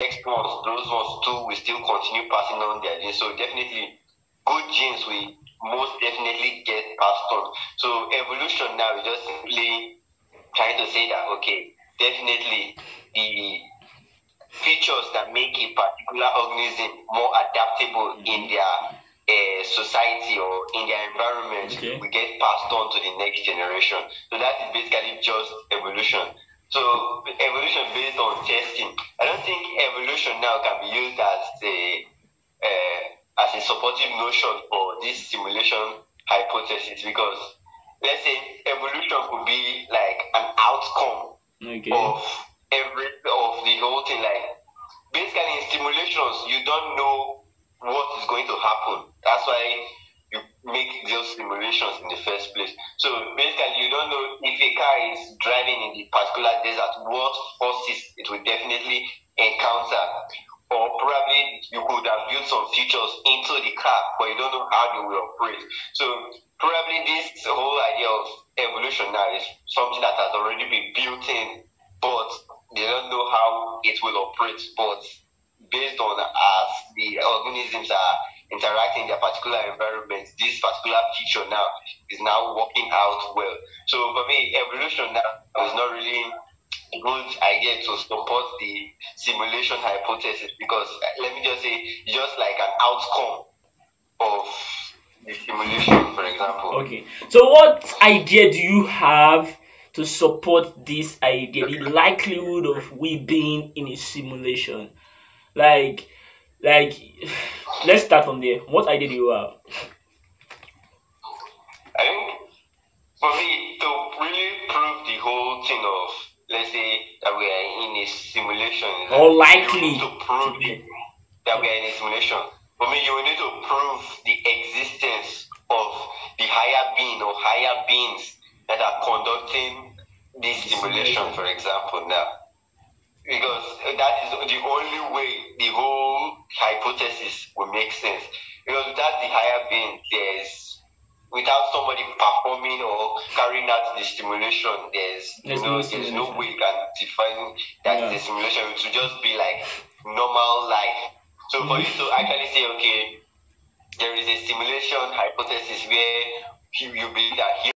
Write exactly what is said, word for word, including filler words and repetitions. exports, those ones too will still continue passing on their genes. So definitely, good genes will most definitely get passed on. So evolution now is just simply trying to say that, okay, definitely the features that make a particular organism more adaptable in their uh, society or in their environment okay. will get passed on to the next generation. So that is basically just evolution. So evolution based on testing. I don't think evolution now can be used as a uh, as a supportive notion for this simulation hypothesis, because let's say evolution could be like an outcome okay. of every of the whole thing. Like basically in simulations, you don't know what is going to happen. That's why you make those simulations in the first place. So basically, you don't know if a car is driving in the particular desert, what forces it will definitely encounter. Or probably you could have built some features into the car, but you don't know how they will operate. So probably this whole idea of evolution now is something that has already been built in, but they don't know how it will operate. But based on as the organisms are interacting in their particular environment, this particular feature now is now working out well. So for me, evolution now is not really a good idea to support the simulation hypothesis, because let me just say, just like an outcome of the simulation, for example. Okay, so what idea do you have to support this idea, the likelihood of we being in a simulation? Like, like, let's start from there. What idea do you have? I think for me, to really prove the whole thing of, let's say, that we are in a simulation, or likely to prove it, that we are in a simulation, for me, you will need to prove the existence of the higher being or higher beings that are conducting this simulation, for example, now. Because that is the only way the whole hypothesis will make sense. Because without the higher being, there's, without somebody performing or carrying out the simulation, there's, there's no, no simulation. There's no way you can define that yeah. the simulation. It should just be like normal life. So mm-hmm. for you to actually say, okay, there is a simulation hypothesis where you believe that